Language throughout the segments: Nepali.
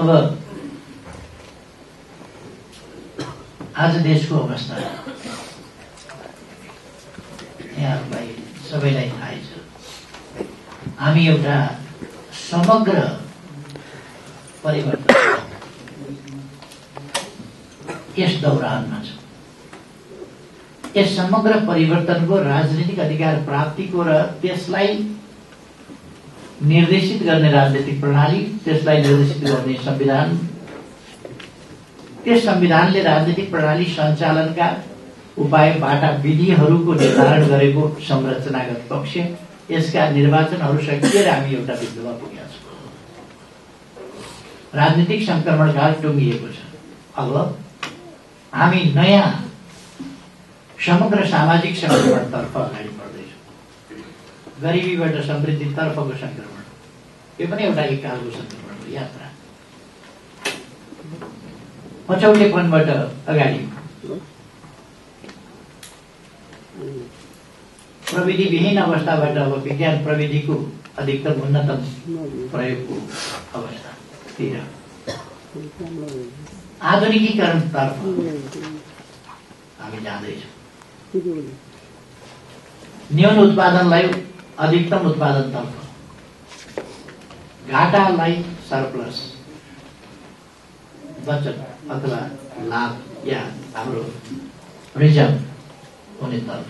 अब आज देशको अवस्था यहाँहरुलाई सबैलाई थाहै छ। हामी एउटा समग्र परिवर्तन यस दौरानमा छौं। यस समग्र परिवर्तनको राजनीतिक अधिकार प्राप्तिको र त्यसलाई निर्देशित गर्ने राजनीतिक प्रणाली, त्यसलाई निर्देशित गर्ने संविधान, त्यस संविधानले राजनीतिक प्रणाली सञ्चालनका उपाय बाटा विधिहरूको निर्धारण गरेको संरचनागत पक्ष, यसका निर्वाचनहरू सकिएर हामी एउटा बिन्दुमा पुगेका छौं। राजनीतिक संक्रमणकाल टुङ्गिएको छ। अब हामी नयाँ समग्र सामाजिक संक्रमणतर्फ अगाडि बढ्दैछौँ। गरिबीबाट समृद्धितर्फको संक्रमण, यो पनि एउटा एककालको संक्रमणको यात्रा, पछौटेपनबाट अगाडि, प्रविधि विहीन अवस्थाबाट अब विज्ञान प्रविधिको अधिकतम उन्नतम प्रयोगको अवस्थातिर, आधुनिकीकरणतर्फ हामी जाँदैछौँ। न्यून उत्पादनलाई अधिकतम उत्पादनतर्फ, घाटालाई सरप्लस बचत अथवा लाभ या हाम्रो रिजर्भ हुनेतर्फ,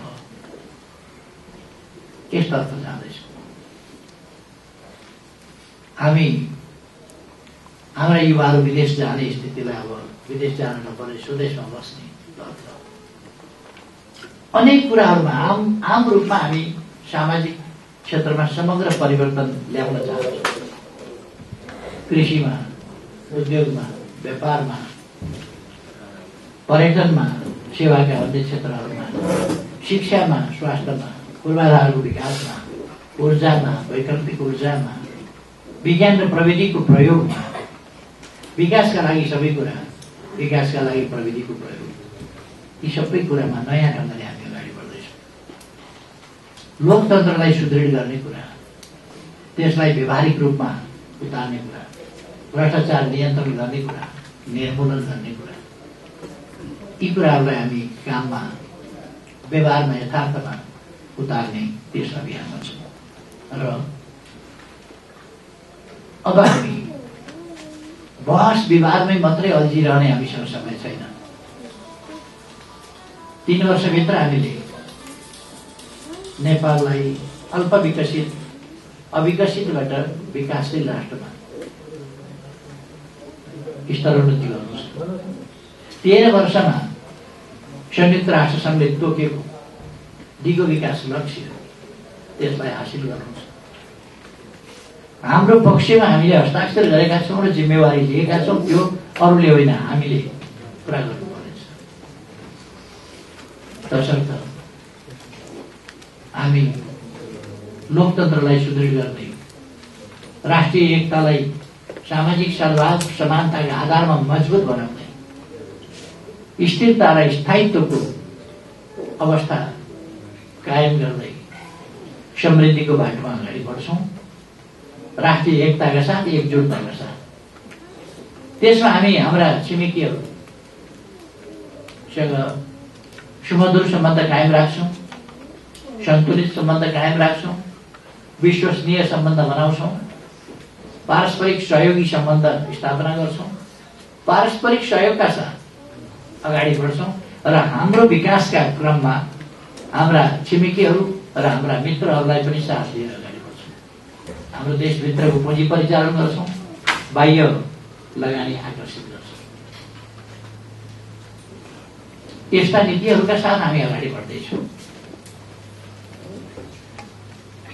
त्यसतर्फ जाँदैछौँ। हामी हाम्रा युवाहरू विदेश जाने स्थितिलाई अब विदेश जान नपर्ने स्वदेशमा बस्ने तर्फ, अनेक कुराहरूमा आम रूपमा हामी सामाजिक क्षेत्रमा समग्र परिवर्तन ल्याउन चाहन्छौँ। कृषिमा, उद्योगमा, व्यापारमा, पर्यटनमा, सेवाका अन्य क्षेत्रहरूमा, शिक्षामा, स्वास्थ्यमा, पूर्वाधारको विकासमा, ऊर्जामा, वैकल्पिक ऊर्जामा, विज्ञान र प्रविधिको प्रयोगमा, विकासका लागि सबै कुरा, विकासका लागि प्रविधिको प्रयोग, यी सबै कुरामा नयाँ ढङ्गले हामी अगाडि बढ्दैछौँ। लोकतन्त्रलाई सुदृढ गर्ने कुरा, त्यसलाई व्यवहारिक रूपमा उतार्ने कुरा, भ्रष्टाचार नियन्त्रण गर्ने कुरा, निर्मूलन गर्ने कुरा, यी कुराहरूलाई हामी काममा, व्यवहारमा, यथार्थमा उतार्ने त्यस अभियानमा छौँ। र अब हामी बहस विवादमै मात्रै अल्झिरहने हामीसँग समय छैन। 3 वर्षभित्र हामीले नेपाललाई अल्पविकसित, अविकसितबाट विकासशील राष्ट्रमा स्तरोन्नति गर्नु छ। 13 वर्षमा संयुक्त राष्ट्रसङ्घले तोकेको दिगो विकास लक्ष्य, त्यसलाई हासिल गर्नु छ। हाम्रो पक्षमा हामीले हस्ताक्षर गरेका छौँ र जिम्मेवारी लिएका छौँ। त्यो अरूले होइन, हामीले पुरा गर्नुपर्नेछ। तसर्थ हामी लोकतन्त्रलाई सुदृढ गर्ने, राष्ट्रिय एकतालाई सामाजिक सद्भाव समानताका आधारमा मजबुत बनाउँदै, स्थिरता र स्थायित्वको अवस्था कायम गर्दै समृद्धिको बाटोमा अगाडि बढ्छौँ। राष्ट्रिय एकताका साथ, एकजुटताका साथ। त्यसमा हामी हाम्रा छिमेकीहरूसँग सुमधुर सम्बन्ध कायम राख्छौँ, सन्तुलित सम्बन्ध कायम राख्छौँ, विश्वसनीय सम्बन्ध बनाउँछौँ, पारस्परिक सहयोगी सम्बन्ध स्थापना गर्छौँ, पारस्परिक सहयोगका साथ अगाडि बढ्छौँ र हाम्रो विकासका क्रममा हाम्रा छिमेकीहरू र हाम्रा मित्रहरूलाई पनि साथ लिएर अगाडि बढ्छौँ। हाम्रो देशभित्रको पुँजी परिचालन गर्छौँ, बाह्य लगानी आकर्षित गर्छौँ। यस्ता नीतिहरूका साथ हामी अगाडि बढ्दैछौँ।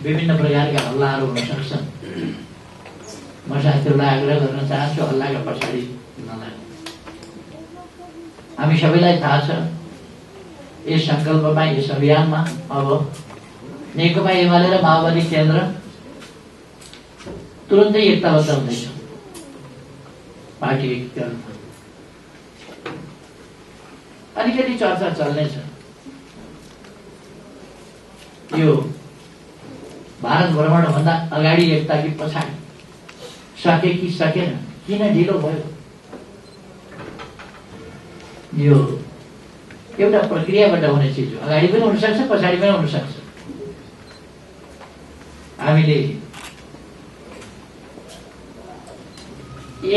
विभिन्न प्रकारका हल्लाहरू हुन सक्छन्। म साथीहरूलाई आग्रह गर्न चाहन्छु, हल्लाका पछाडि नलाग्नु। हामी सबैलाई थाहा छ, यस सङ्कल्पमा, यस अभियानमा अब नेकपा एमाले र माओवादी केन्द्र तुरन्तै एकताबद्ध हुँदैछ। पार्टी एकीकरण अलिकति चर्चा चल्नेछ। यो भारत भ्रमणभन्दा अगाडि एकता कि पछाडि, सके कि सकेन यो एउटा प्रक्रियाबाट हुने चिज हो, अगाडि पनि हुन सक्छ पछाडि पनि हुन सक्छ। हामीले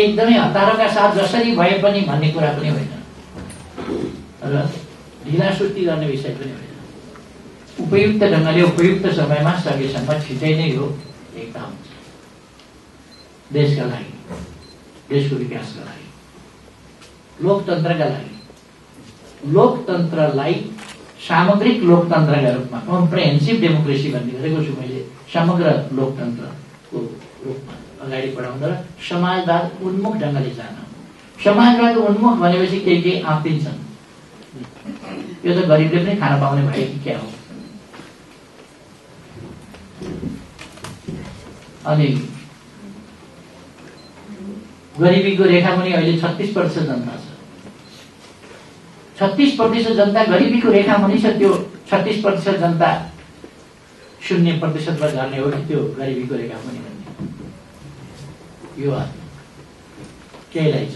एकदमै हतारका साथ जसरी भए पनि भन्ने कुरा पनि होइन र ढिलासुस्ती गर्ने विषय पनि होइन। उपयुक्त ढङ्गले उपयुक्त समयमा सकेसम्म छिटै नै हो एक काम देशका लागि, देशको विकासका लागि, लोकतन्त्रका लागि, लोकतन्त्रलाई सामग्रिक लोकतन्त्रका रूपमा कम्प्रिहेन्सिभ डेमोक्रेसी भन्ने गरेको छु मैले। समग्र लोकतन्त्रको रूपमा अगाडि बढाउन र समाजवाद उन्मुख ढङ्गले जान। समाजवाद उन्मुख भनेपछि केही आँपिन्छन्, यो त गरिबले पनि खाना पाउने भयो कि क्या हो। अनि गरिबीको रेखा पनि अहिले 36% जनता छ। 36% जनता गरिबीको रेखा पनि छ, त्यो 36% जनता 0% झर्ने हो कि त्यो गरिबीको रेखा पनि भन्ने यो केहीलाई छ।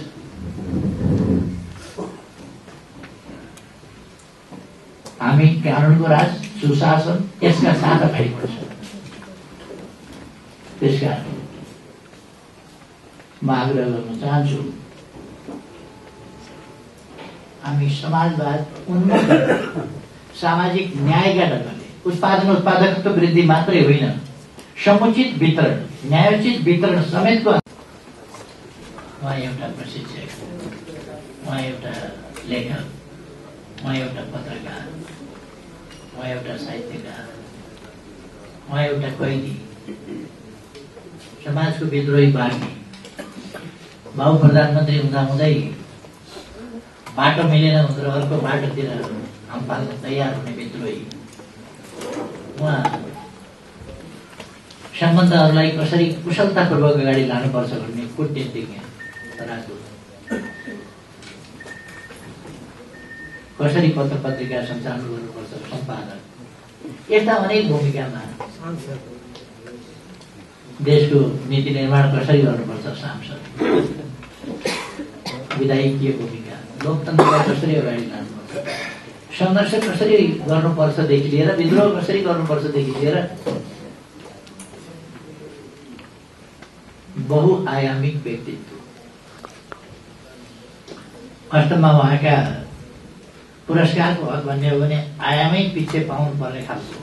हामी कानुनको राज सुशासन यसका साथ अगाडि बढ्छ। त्यस कारण म आग्रह गर्न चाहन्छु हामी समाजवाद उन्मुख सामाजिक न्यायका ढङ्गले उत्पादन उत्पादकत्व वृद्धि मात्रै होइन, समुचित वितरण न्यायोचित वितरण समेतको। उहाँ एउटा प्रशिक्षक, उहाँ एउटा लेखक, उहाँ एउटा पत्रकार, उहाँ एउटा साहित्यकार, उहाँ एउटा कैदी, समाजको विद्रोही बाँड्ने भाउ प्रधानमन्त्री हुँदाहुँदै बाटो मिलेन भनेर अर्को बाटोतिर फाल्न तयार हुने विद्रोही। उहाँ सम्बन्धहरूलाई कसरी कुशलतापूर्वक अगाडि लानुपर्छ भन्ने कूटनीतिज्ञ राजदूत, कसरी पत्र पत्रिका सञ्चालन गर्नुपर्छ सम्पादक, यस्ता अनेक भूमिकामा देशको नीति निर्माण कसरी गर्नुपर्छ सांसद, विधायकीय भूमिका, लोकतन्त्रलाई कसरी अगाडि लानुपर्छ, सङ्घर्ष कसरी गर्नुपर्छदेखि लिएर विद्रोह कसरी गर्नुपर्छदेखि लिएर बहुआयामिक व्यक्तित्व। अष्टममा उहाँका पुरस्कारको हक भन्ने हो भने आयामै पछि पाउनुपर्ने खालको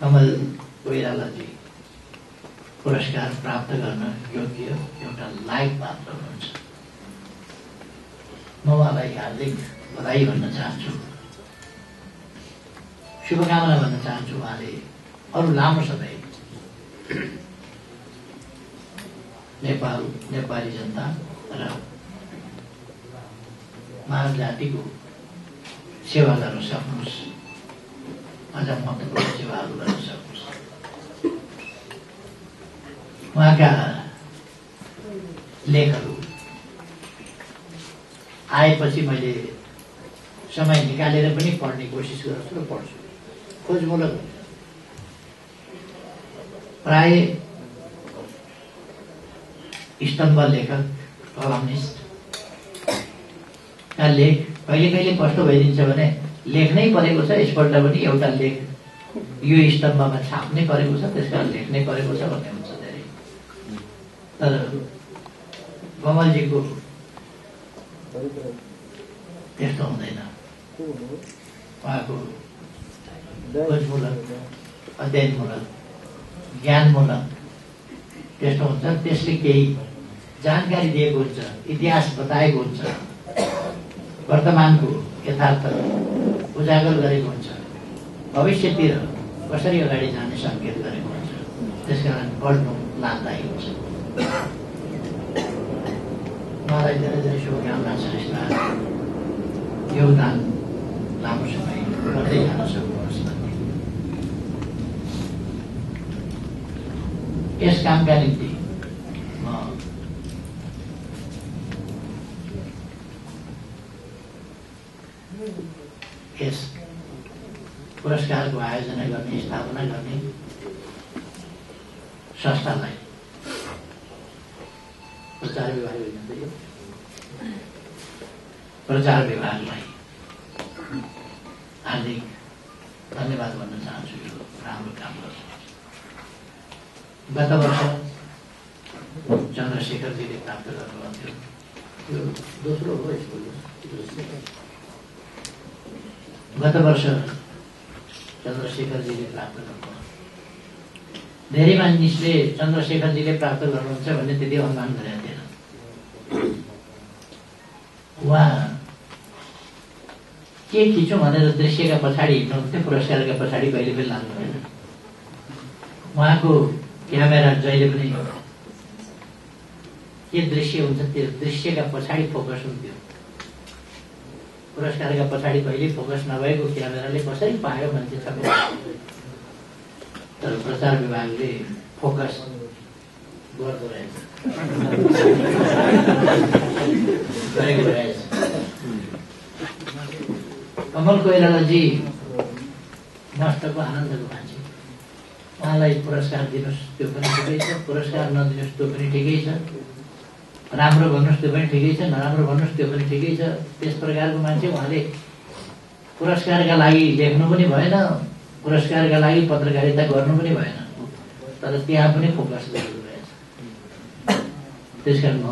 कमल कोइरालाजी पुरस्कार प्राप्त गर्न योग्य एउटा लायक पात्र हुनुहुन्छ, म उहाँलाई हार्दिक बधाई भन्न चाहन्छु, शुभकामना भन्न चाहन्छु। उहाँले अरू लामो समय नेपाल, नेपाली जनता र मानव जातिको सेवा गर्न सक्नुहोस्, अझ महत्त्वपूर्ण सेवाहरू गर्न सक्नुहोस्। उहाँका लेखहरू आएपछि मैले समय निकालेर पनि पढ्ने कोसिस गर्छु र पढ्छु, खोजमूलक हुन्छ। प्राय स्तम्भ लेखक कलमिस्टका लेख कहिले कहिले कस्तो भइदिन्छ भने लेख्नै परेको छ, यसपल्ट पनि एउटा लेख यो स्तम्भमा छाप्नै परेको छ, त्यस कारण लेख्नै परेको छ भन्ने हुन्छ धेरै। तर कमलजीको त्यस्तो हुँदैन, उहाँको खोजमूलक अध्ययनमूलक ज्ञानमूलक त्यस्तो हुन्छ। त्यसले केही जानकारी दिएको हुन्छ, इतिहास बताएको हुन्छ, वर्तमानको यथार्थ उजागर गरेको हुन्छ, भविष्यतिर कसरी अगाडि जाने सङ्केत गरेको हुन्छ। त्यस कारण पढ्नु लाभदायी हुन्छ। यस कामका निम्ति म यस पुरस्कारको आयोजना गर्ने स्थापना गर्ने संस्थालाई प्रचार विभागले दिन्छ। यो प्रचार विभागलाई हार्दिक धन्यवाद भन्न चाहन्छु। यो राम्रो काम गर्छ। गत वर्ष चन्द्रशेखरजीले प्राप्त गर्नुभएको थियो। यो दोस्रो हो। यसको गत वर्ष चन्द्रशेखरजीले प्राप्त गर्नुभयो। धेरै मानिसले चन्द्रशेखरजीले प्राप्त गर्नुहुन्छ भन्ने त्यति अनुमान गरेका थिएन। उहाँ के खिचौँ भनेर दृश्यका पछाडि हिँड्नुहुन्थ्यो, पुरस्कारका पछाडि कहिले पनि लानु भएन। उहाँको क्यामेरा जहिले पनि के दृश्य हुन्छ त्यो दृश्यका पछाडि फोकस हुन्थ्यो। पुरस्कारका पछाडि कहिले फोकस नभएको क्यामेराले कसरी पायो मान्छे छक्क। तर प्रचार विभागले फोकस गर्दो रहेछ कमल कोइरालाजी मस्तको आनन्दको मान्छे। उहाँलाई पुरस्कार दिनुहोस् त्यो पनि ठिकै छ, पुरस्कार नदिनुहोस् त्यो पनि ठिकै छ, राम्रो भन्नुहोस् त्यो पनि ठिकै छ, नराम्रो भन्नुहोस् त्यो पनि ठिकै छ। त्यस प्रकारको मान्छे। उहाँले पुरस्कारका लागि लेख्नु पनि भएन, पुरस्कारका लागि पत्रकारिता गर्नु पनि भएन, तर त्यहाँ पनि फोकस गर्नु भएछ। त्यस कारण म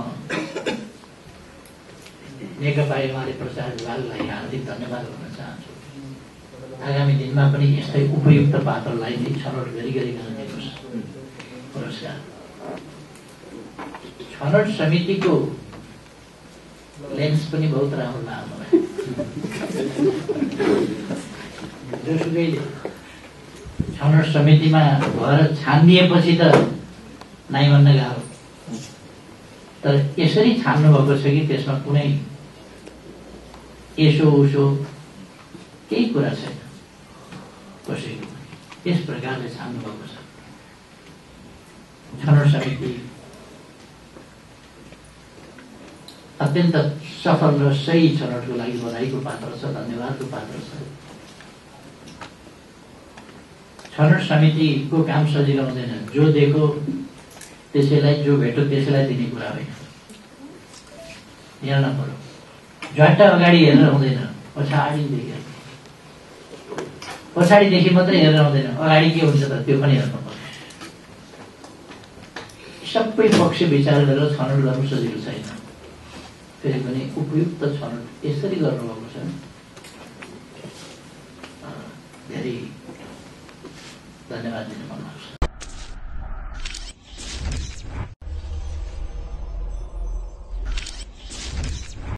नेकपा एमाले प्रचार विभागलाई हार्दिक धन्यवाद भन्न चाहन्छु। आगामी दिनमा पनि यस्तै उपयुक्त पात्रलाई नै छनौट गरिकन दिनुहोस् पुरस्कार। छनौट समितिको लेन्स पनि बहुत राम्रो लाग्यो मलाई। जोसुकैले छनौट समितिमा भएर छानिएपछि त नाइ भन्न गाह्रो, तर यसरी छान्नुभएको छ कि त्यसमा कुनै यसो उसो केही कुरा छैन कसैको। यस प्रकारले छान्नु भएको छ। छनौट समिति अत्यन्त सफल र सही छनौटको लागि बधाईको पात्र छ, धन्यवादको पात्र छ। छनौट समितिको काम सजिलो हुँदैन। जो दिएको त्यसैलाई, जो भेट्यो त्यसैलाई दिने कुरा होइन। हेर्न पर्यो, झट्ट अगाडि हेरेर हुँदैन, पछाडि देखेर, पछाडिदेखि मात्रै हेरेर हुँदैन, अगाडि के हुन्छ त त्यो पनि हेर्नु पर्छ। सबै पक्ष विचार गरेर छनौट गर्नु सजिलो छैन। फेरि पनि उपयुक्त छनौट यसरी गर्नुभएको छ। धेरै धन्यवाद दिनु मन लाग्छ।